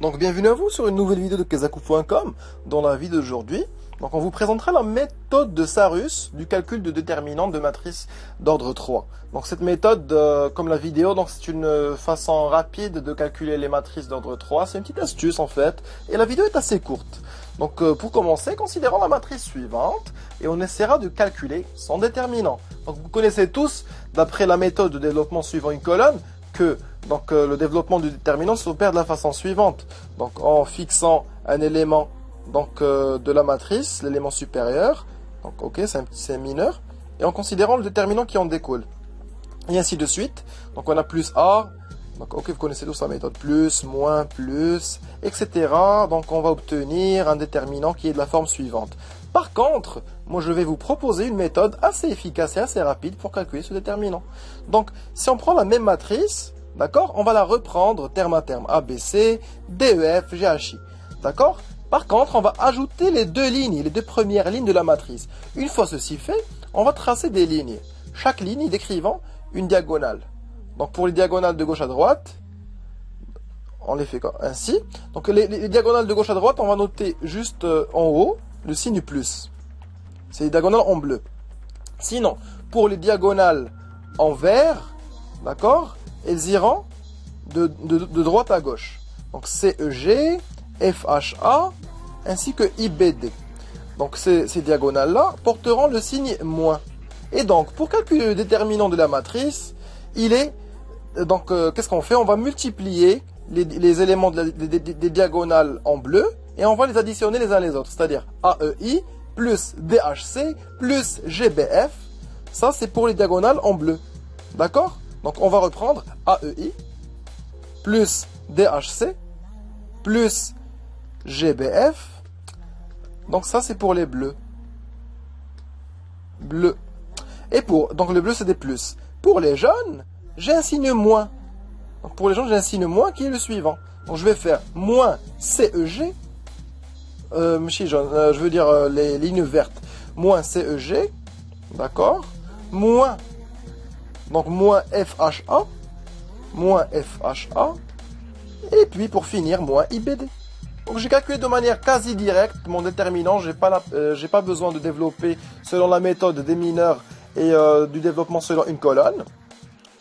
Donc bienvenue à vous sur une nouvelle vidéo de kezakoo.com. Dans la vidéo d'aujourd'hui, donc on vous présentera la méthode de Sarrus du calcul de déterminants de matrice d'ordre 3. Donc cette méthode, comme la vidéo, donc c'est une façon rapide de calculer les matrices d'ordre 3. C'est une petite astuce en fait, et la vidéo est assez courte. Donc pour commencer, considérons la matrice suivante et on essaiera de calculer son déterminant. Donc vous connaissez tous, d'après la méthode de développement suivant une colonne, que donc, le développement du déterminant s'opère de la façon suivante. Donc en fixant un élément donc, de la matrice, l'élément supérieur, donc ok, c'est mineur, et en considérant le déterminant qui en découle. Et ainsi de suite. Donc on a plus A, donc ok, vous connaissez tous la méthode, plus, moins, plus, etc. Donc on va obtenir un déterminant qui est de la forme suivante. Par contre, moi je vais vous proposer une méthode assez efficace et assez rapide pour calculer ce déterminant. Donc si on prend la même matrice, d'accord, on va la reprendre terme à terme, A, B, C, D, E, F, G, H, I, d'accord. Par contre, on va ajouter les deux lignes, les deux premières lignes de la matrice. Une fois ceci fait, on va tracer des lignes, chaque ligne décrivant une diagonale. Donc pour les diagonales de gauche à droite, on les fait ainsi. Donc les diagonales de gauche à droite, on va noter juste en haut le signe plus. C'est les diagonales en bleu. Sinon, pour les diagonales en vert, d'accord, elles iront de droite à gauche. Donc CEG, FHA, ainsi que IBD. Donc ces diagonales-là porteront le signe moins. Et donc, pour calculer le déterminant de la matrice, il est... Donc, qu'est-ce qu'on fait? On va multiplier les éléments des diagonales en bleu et on va les additionner les uns les autres. C'est-à-dire AEI plus DHC plus GBF. Ça, c'est pour les diagonales en bleu. D'accord? Donc, on va reprendre AEI plus DHC plus GBF. Donc, ça, c'est pour les bleus. Bleu. Et pour... Donc, le bleu, c'est des plus. Pour les jaunes, j'ai un signe moins. Donc, pour les jaunes, j'ai un signe moins qui est le suivant. Donc, je vais faire moins CEG. Je veux dire les lignes vertes. Moins CEG. D'accord. Moins... Donc, moins FHA, moins FHA, et puis pour finir, moins IBD. Donc, j'ai calculé de manière quasi directe mon déterminant. Je n'ai pas besoin de développer selon la méthode des mineurs et du développement selon une colonne.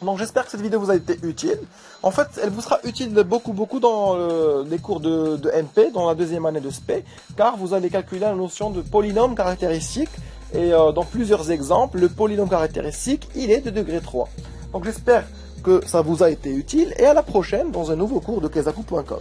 Donc, j'espère que cette vidéo vous a été utile. En fait, elle vous sera utile beaucoup dans les cours de MP, dans la deuxième année de SP, car vous allez calculer la notion de polynôme caractéristique. Et dans plusieurs exemples, le polynôme caractéristique, il est de degré 3. Donc j'espère que ça vous a été utile et à la prochaine dans un nouveau cours de kezakoo.com.